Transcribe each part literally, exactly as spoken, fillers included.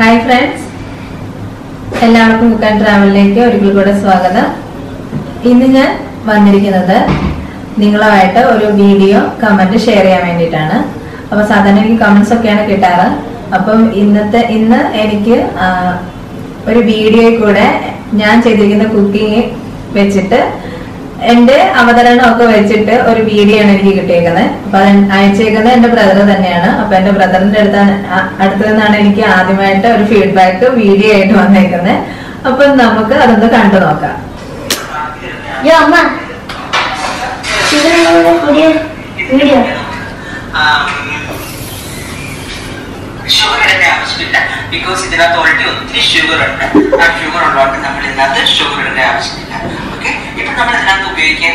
Hi friends, എല്ലാവർക്കും Cook and Travelലേക്ക് ഒരിക്കൽ കൂടി സ്വാഗതം. ഇന്ന് ഞാൻ വന്നിരിക്കുന്നത് നിങ്ങളുമായിട്ട് ഒരു വീഡിയോ കമന്റ് ഷെയർ ചെയ്യാൻ വേണ്ടിയിട്ടാണ്. അപ്പോൾ സാധാരണ എനിക്ക് കമന്റ്സ് ഒക്കെയാണ് കിട്ടാറ്. അപ്പോൾ ഇന്നത്തെ ഇന്ന് എനിക്ക് ഒരു വീഡിയോ കൂടെ ഞാൻ ചെയ്തിരിക്കുന്ന കുക്കിംഗ് വെച്ചിട്ട് എൻടെ അവതരണം ഒക്കെ വെച്ചിട്ട് ഒരു വീഡിയോ ആണ് എനിക്ക് കിട്ടിയേക്കുന്നത്. അപ്പോൾ അയച്ചേക്കുന്നത് എൻ്റെ ബ്രദർ തന്നെയാണ്. അപ്പോൾ എൻ്റെ ബ്രദറിന്റെ അടുത്ത് അടുത്ത് നിന്നാണ് എനിക്ക് ആദ്യമായിട്ട് ഒരു ഫീഡ്ബാക്ക് വീഡിയോ ആയിട്ട് വന്നേക്കുന്നത്. അപ്പോൾ നമുക്ക് അതൊന്ന് കണ്ടു നോക്കാം. യോ അമ്മ. ഇതിനൊരു വീഡിയോ വീഡിയോ ആ ഷുഗറിന്റെ ആവശ്യമില്ല. ബിക്കോസ് ഇതിനകത്ത് ഓൾറെഡി ഒത്തിരി ഷുഗർ ഉണ്ട്. ആ ഷുഗർ ഉള്ളതുകൊണ്ട് നമ്മൾ ഇതിനകത്ത് ഷുഗറിന്റെ ആവശ്യമില്ല. ഓക്കെ, ഇപ്പൊ നമ്മൾ ഇതിനകത്ത് ഉപയോഗിക്കാൻ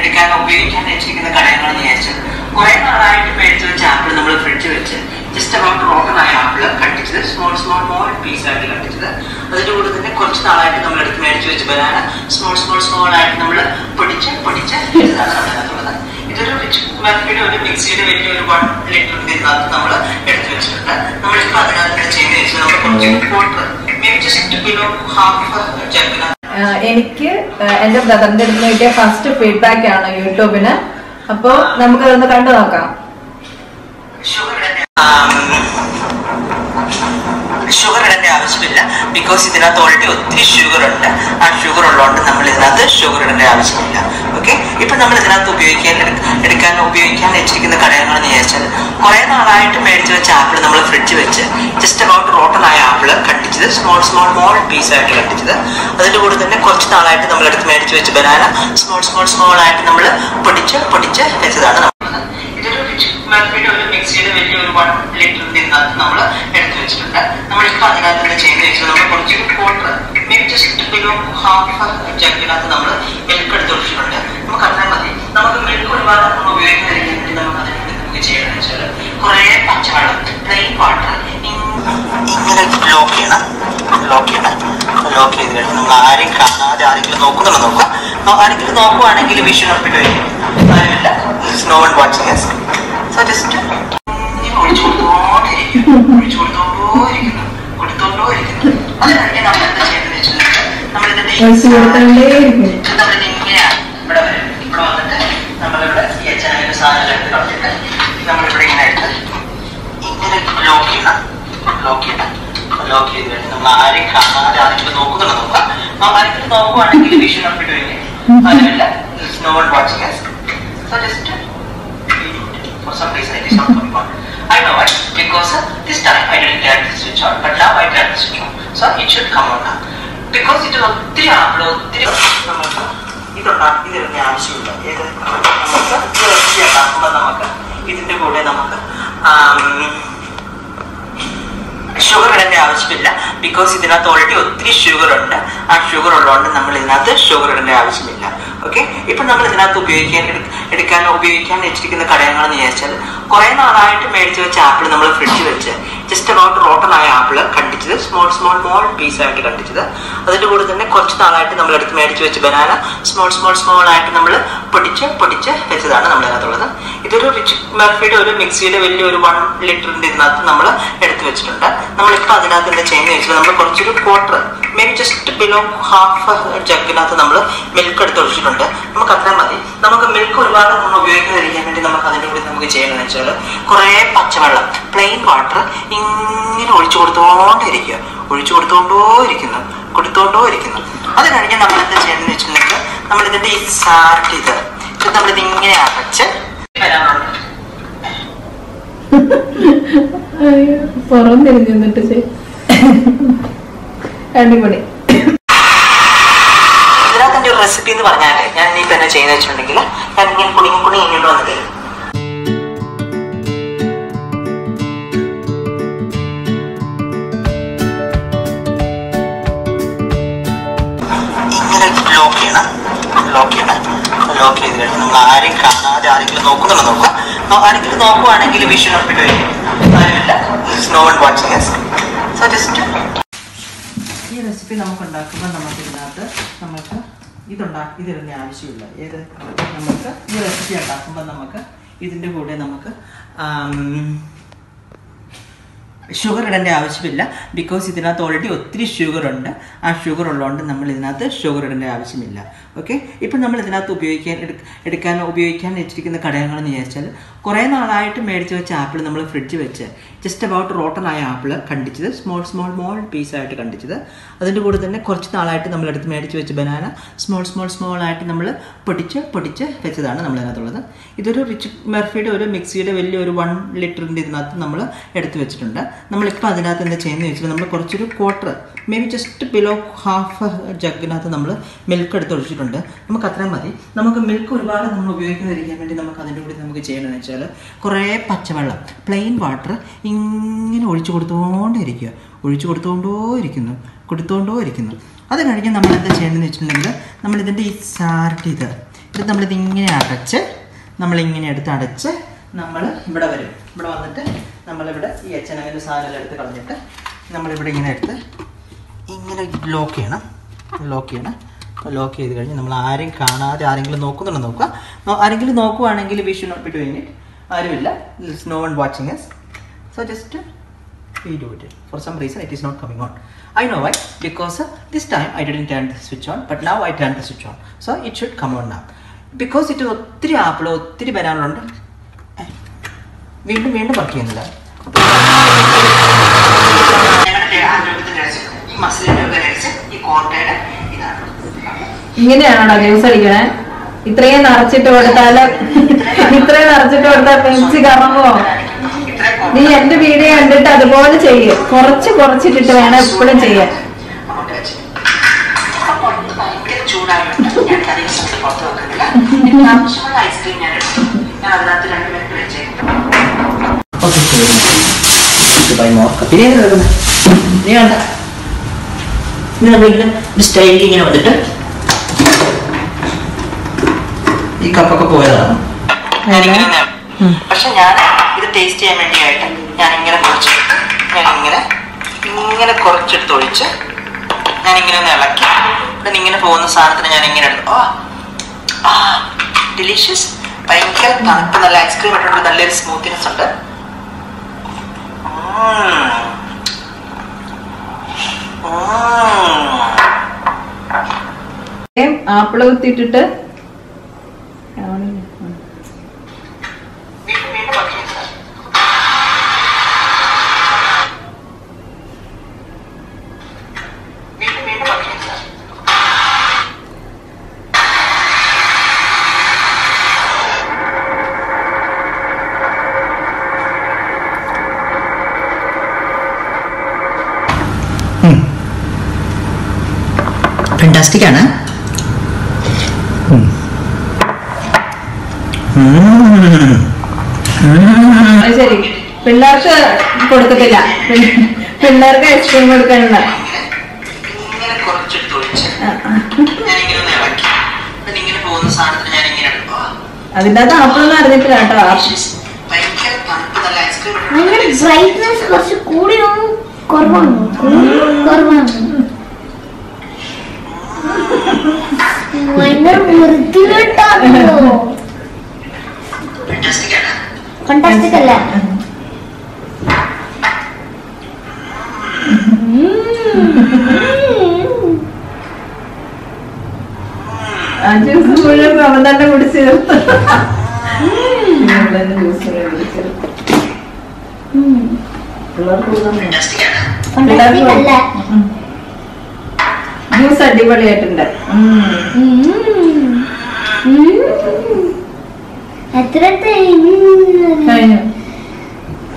എടുക്കാൻ ഉപയോഗിക്കാൻ വെച്ചിരിക്കുന്ന ഘടകങ്ങളെന്ന് വിചാരിച്ചത് കുറെ നാളായിട്ട് മേടിച്ചു വെച്ച ആപ്പിൾ നമ്മൾ ഫ്രിഡ്ജ് വെച്ച് ജസ്റ്റ് അബൌട്ട് റോട്ടൺ ആയ ആപ്പിള് കട്ടിച്ചത് സ്മോൾ സ്മോൾ സ്മോൾ പീസായിട്ട് കട്ടിച്ചത്. അതിൻ്റെ കൂടെ തന്നെ കുറച്ച് നാളായിട്ട് നമ്മൾ എടുത്ത് മേടിച്ചു വെച്ച് ബനാന സ്മോൾ സ്മോൾ സ്മോൾ ആയിട്ട് നമ്മൾ പൊടിച്ച് പൊടിച്ച് ഇതാണ് അതിനകത്തുള്ളത്. ഇതൊരു മിക്സിയുടെ ഒരു മിക്സിയുടെ വലിയ ഒരു വൺ ലിറ്റർ ഇതിനകത്ത് നമ്മൾ എടുത്തു വെച്ചിട്ടുണ്ട്. നമ്മളിപ്പോൾ അതിനകത്ത് ചെയ്ത് വെച്ച് നമ്മൾ കുറച്ച് water maybe just kilo half ചേർക്കുന്ന. എനിക്ക് എന്റെ ബ്രദറിന്റെ അടുത്ത് കിട്ടിയ ഫസ്റ്റ് ഫീഡ്ബാക്ക് ആണ് യൂട്യൂബിന്. അപ്പോ നമുക്ക് അതൊന്ന് കണ്ടു നോക്കാം. ഷുഗർ ഇടേണ്ട ആവശ്യമില്ല. ബിക്കോസ് ഇതിനകത്ത് ഓൾറെഡി ഒത്തിരി ഷുഗർ ഉണ്ട്. ആ ഷുഗർ ഉള്ളതുകൊണ്ട് നമ്മൾ ഇതിനകത്ത് ഷുഗർ ഇടേണ്ട ആവശ്യമില്ല. ഓക്കെ, ഇപ്പൊ നമ്മൾ ഇതിനകത്ത് ഉപയോഗിക്കാൻ എടുക്കാൻ ഉപയോഗിക്കാൻ വെച്ചിരിക്കുന്ന ഘടകങ്ങളെന്ന് വിചാരിച്ചത് കുറെ നാളായിട്ട് മേടിച്ചു വെച്ച ആപ്പിൾ നമ്മൾ ഫ്രിഡ്ജ് വെച്ച് ജസ്റ്റ് അബൌട്ട് റോട്ടൺ ആയ ആപ്പിള് കട്ടിച്ചത് സ്മോൾ സ്മോൾ സ്മോൾ പീസായിട്ട് കട്ടിച്ചത്. അതിൻ്റെ കൂടെ തന്നെ കുറച്ച് നാളായിട്ട് നമ്മൾ എടുത്ത് മേടിച്ചു വെച്ച് ബനാന സ്മോൾ സ്മോൾ സ്മോൾ ആയിട്ട് നമ്മൾ പൊടിച്ച് പൊടിച്ച് വെച്ചതാണ് നമ്മളത്. ഇതൊരു ഒരു മിക്സിയുടെ വലിയ ഒരു വൺ ലിറ്റർ ഇതിനകത്ത് നമ്മൾ എടുത്തു വെച്ചിട്ടുണ്ട്. നമ്മളിപ്പോൾ അതിനകത്ത് ചെയ്ത് വെച്ചത് നമ്മൾ കുറച്ച് water maybe just kilo half ജഗ്ഗിനകത്ത് നമ്മൾ മിൽക്ക് എടുത്ത് വെച്ചിട്ടുണ്ട്. നമുക്ക് അതിനെ മതി. നമുക്ക് മിൽക്ക് ഒരുപാട് നമ്മൾ ഉപയോഗിക്കാതിരിക്കാൻ വേണ്ടി നമുക്ക് അതിനുവേണ്ടി നമുക്ക് ചെയ്യണമെന്ന് വെച്ചാൽ കുറേ പച്ചവെള്ളം പ്ലെയിൻ വാട്ടർ ഇങ്ങനെ ലോക്ക് ചെയ്യണം. ലോക്ക് ചെയ്യണം. ലോക്ക് ചെയ്ത് കഴിഞ്ഞാൽ നമ്മൾ ആരെയും കാണാതെ ആരെങ്കിലും നോക്കുന്നുണ്ടോ നോക്കുക. ആരെങ്കിലും നോക്കുവാണെങ്കിൽ വിഷു ഉറപ്പിട്ട് വയ്ക്കും. ആരുമില്ല, no one watching us. So just ഒഴിച്ചു കൊടുത്തോണ്ടിരിക്കും. ഒഴിച്ചു കൊടുത്തോണ്ടിരിക്കുന്നു കൊടുത്തോണ്ടിരിക്കുന്നു. അത് കഴിഞ്ഞ് നമ്മൾ എന്താ ചെയ്തെന്ന് വെച്ചിട്ടുണ്ടെങ്കിൽ നമ്മളിത് നിങ്ങനെയാണ് ഇവിടെ വരും. ഇവിടെ വന്നിട്ട് നമ്മളിവിടെ ഒരു സാധനം എടുത്ത് കളഞ്ഞിട്ട് നമ്മളിവിടെ ഇങ്ങനെ എടുത്ത് ഇങ്ങനെ ലോക്ക് ചെയ്യണം. ലോക്ക് ചെയ്യണം. ലോക്ക് ചെയ്ത് കഴിഞ്ഞാൽ നമ്മൾ ആരെയും കാണാതെ ആരെങ്കിലും നോക്കുന്നുണ്ടോ നോക്കുക. ആരെങ്കിലും നോക്കുവാണെങ്കിൽ വിഷു ഉറപ്പിട്ട് വയ്ക്കും. ആരുമില്ല, no one watching us. So just for some reason it is not coming on. I know it because uh, this time I didn't get the switch on, but now I got the switch on, so it should come on now. Because it is ഒത്തിരി apple ഒത്തിരി നമുക്ക് ഇതുണ്ടാകും. ഇതിന് ആവശ്യമില്ല. ഏത് നമുക്ക് ഇറച്ചി ഉണ്ടാക്കുമ്പോൾ നമുക്ക് ഇതിൻ്റെ കൂടെ നമുക്ക് ഷുഗർ ഇടേണ്ട ആവശ്യമില്ല. ബിക്കോസ് ഇതിനകത്ത് ഓൾറെഡി ഒത്തിരി ഷുഗർ ഉണ്ട്. ആ ഷുഗർ ഉള്ളതുകൊണ്ട് നമ്മൾ ഇതിനകത്ത് ഷുഗർ ഇടേണ്ട ആവശ്യമില്ല. ഓക്കെ, ഇപ്പൊ നമ്മൾ ഇതിനകത്ത് ഉപയോഗിക്കാൻ എടുക്കാൻ ഉപയോഗിക്കാൻ വെച്ചിരിക്കുന്ന ഘടകങ്ങളെന്ന് വിചാരിച്ചാൽ കുറെ നാളായിട്ട് മേടിച്ചു വെച്ച ആപ്പിൾ നമ്മൾ ഫ്രിഡ്ജ് വെച്ച് ജസ്റ്റ് അബൌട്ട് റോട്ടൺ ആയ ആപ്പിള് കണ്ടിച്ചത് സ്മോൾ സ്മോൾ സ്മോൾ പീസായിട്ട് കണ്ടിച്ചത്. അതിൻ്റെ കൂടെ തന്നെ കുറച്ച് നാളായിട്ട് നമ്മൾ എടുത്ത് മേടിച്ചു വെച്ച് ബനാന സ്മോൾ സ്മോൾ സ്മോൾ ആയിട്ട് നമ്മൾ പൊടിച്ച് പൊടിച്ച് വെച്ചതാണ് നമ്മൾ ഇതിനകത്തുള്ളത്. ഇതൊരു റിച്ച് മർഫിയുടെ ഒരു മിക്സിയുടെ വലിയൊരു വൺ ലിറ്ററിന്റെ ഇതിനകത്ത് നമ്മൾ എടുത്തു വെച്ചിട്ടുണ്ട്. നമ്മളിപ്പോൾ അതിനകത്ത് എന്താ ചെയ്യുന്നത് വെച്ചാൽ നമ്മൾ കുറച്ചൊരു water maybe just below half ജഗ്ഗിനകത്ത് നമ്മൾ മിൽക്ക് എടുത്ത് ഒഴിച്ചിട്ടുണ്ട്. നമുക്ക് അത്രയും മതി. നമുക്ക് മിൽക്ക് ഒരുപാട് നമ്മൾ ഉപയോഗിക്കാതിരിക്കാൻ വേണ്ടി നമുക്ക് അതിൻ്റെ കൂടി നമുക്ക് ചെയ്യണമെന്ന് വെച്ചാൽ കുറേ പച്ചവെള്ളം പ്ലെയിൻ വാട്ടർ ഇങ്ങനെ ഒഴിച്ചു കൊടുത്തോണ്ടിരിക്കുക. ഒഴിച്ചു കൊടുത്തോണ്ടോ ഇരിക്കുന്നു കൊടുത്തോണ്ടോ ഇരിക്കുന്നു. അത് കഴിഞ്ഞാൽ നമ്മൾ എന്താ ചെയ്യണമെന്ന് വെച്ചിട്ടുണ്ടെങ്കിൽ നമ്മളിതിൻ്റെ ഈ സാറ്റ് ഇത് ഇത് നമ്മളിത് ഇങ്ങനെ അടച്ച് വരാറുണ്ട്. പുറം തിരിഞ്ഞു നിന്നിട്ട് അടിപൊളി. ഇതിനകത്ത് ഒരു റെസിപ്പി എന്ന് പറഞ്ഞാലേ ഞാൻ ഇനിയിപ്പോൾ എന്നെ ചെയ്യുന്ന വെച്ചിട്ടുണ്ടെങ്കിൽ ഞാൻ ഇങ്ങനെ കുടുങ്ങി കുടുങ്ങി ഇങ്ങോട്ട് വന്നത് ഇങ്ങനെ ലോക്ക് ചെയ്യണം. ലോക്ക് ചെയ്യണം. ലോക്ക് ചെയ്ത് കഴിഞ്ഞാൽ നമ്മൾ ആരെയും കാണാതെ ആരെങ്കിലും നോക്കുന്നുണ്ടോ നോക്കുക. ആരെങ്കിലും നോക്കുവാണെങ്കിൽ വിഷു ഉറപ്പിട്ട് വയ്ക്കും. ആരുമില്ല, no one watching us. So just ഈ റെസിപ്പി നമുക്ക് ഉണ്ടാക്കുമ്പോൾ നമുക്ക് ഇതിനകത്ത് നമുക്ക് ഇതുണ്ടാ ഇതിടേണ്ട ആവശ്യമില്ല. ഏത് നമുക്ക് ഈ റെസിപ്പി ഉണ്ടാക്കുമ്പോൾ നമുക്ക് ഇതിൻ്റെ കൂടെ നമുക്ക് sugar and avashilla because it is not already three sugar under and sugar alone number is not sugar and avashimilla. Okay, if number is not ubican, it can ubican, it's taken the Kadangan in the Estel. Corena light made to a chapel number fridge which just about rotten eye apple, condition, small, small, small piece at a condition. Other than a corchina light number made to a banana, small, small, small light number, poticha, poticha, fetchadana number. It is a rich merfit or a mixed value one liter in the number at the vegetunda. We have a chain of quarter, maybe just below half a jug of milk. We have a milk and plain water. We will cut the edge of the side. We will lock it. We will lock it. We will lock it. We will lock it. We will lock it. We should not be doing it. There is no one watching us. So just we do it. For some reason, it is not coming on. I know why. Because this time I didn't turn the switch on, but now I turned the switch on. So it should come on now. Because it is three apples, three bananas. We will be working in that. You can okay, so you buy more coffee. You know, you know, you know, this style thing, you know, that. This cup, cup, boy, that. I know. But so, I this tasty and tasty item. I am going to cook it. I am going to, I am going to cook it. Do it. I am going to like it. Then I am going to put on the salad. Then I am going to oh, ah, delicious. I am going to put the ice cream. I am going to let it smooth in under. Mmm. Mmm. Apple titta. Fantastic, Anna. Hmm. Hmm. Hmm. I said, Pillar, put the pillar. Pillar, guys, you will get it. I mean, that's a problem. Fantastic. Fantastic. I just put a problem that I would say. You said you were eating that. Mmm. Mmm. That's right.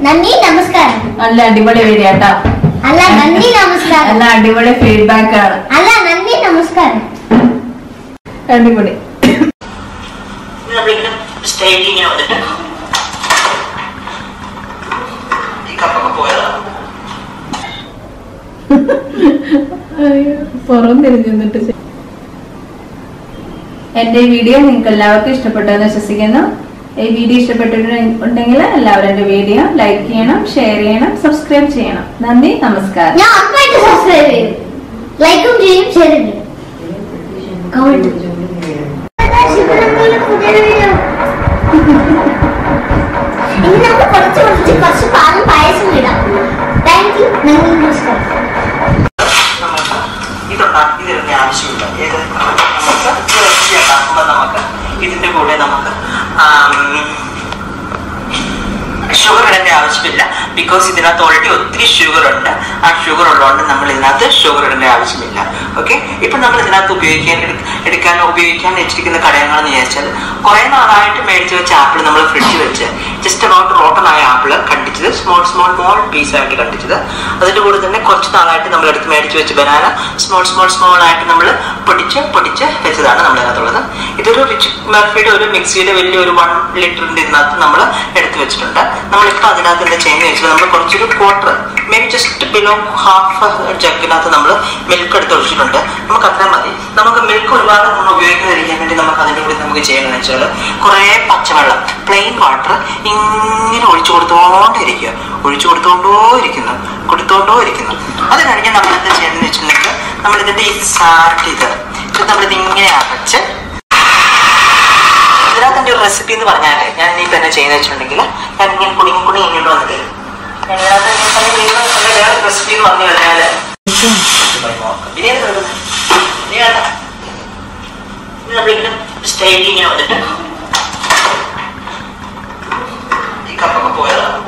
Nandi namaskar. Allah adivale veriyata. Allah nandi namaskar. Allah adivale feedback. Allah nandi namaskar. Adivale. We are going to stay eating now. For on the internet. And the video link allowed to Stapatana Sasigana. A video Stapatana allowed and a video like Yana, share Yana, subscribe Chena. Nandi, namaskar. Yeah, I'm going to subscribe. Like a game, share it. Comment. I'm going to Avishmilla because it is not already three sugar on and sugar or London number is not the sugar and Avishmilla. Okay, if a number is not to be can it can obey can it in the Kadana on the Estel. Corona right made to a chapel number of fridge. Just about rotten eye apple, condition, small, small, small piece at condition. Other to go to the neck, Cochana item number made to a banana, small, small, small item number, poticha, poticha, that's another. It is a rich method or a mixed one liter in the number. Now let's talk about the change. Number quarter, maybe just below half a jug in the number, milk at the Shunda. Namakatamadi. Namaka milk or water, no way to reanimate the Makadani with the Mugajan and Chella. Korea Pachamala, plain water in Urichorton area, Urichorton Doricana, Kurton Doricana. Other than the chain in the letter, number the days are either. So number the Aperture. Recipe in the Varnate, and if I change the Chandigla, and in putting pudding in it on the day. And another recipe on the other. We are bringing up staging out the cup of oil.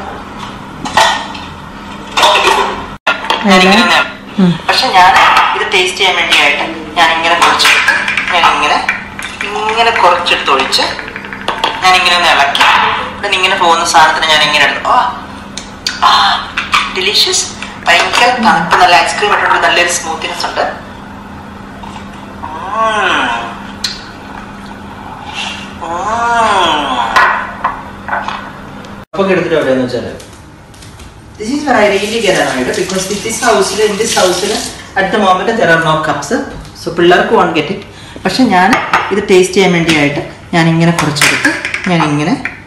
With a tasty amity item, Yanning and a coach, Yanning and a coach at Torich. I am going to phone the Santa and oh, delicious. I am going to the ice cream and the little smoothie. This is where I really get an idea because this is house, in this house, at the moment there are no cups. So, Pillar can't get it. But I am going to taste it. I am going to taste it.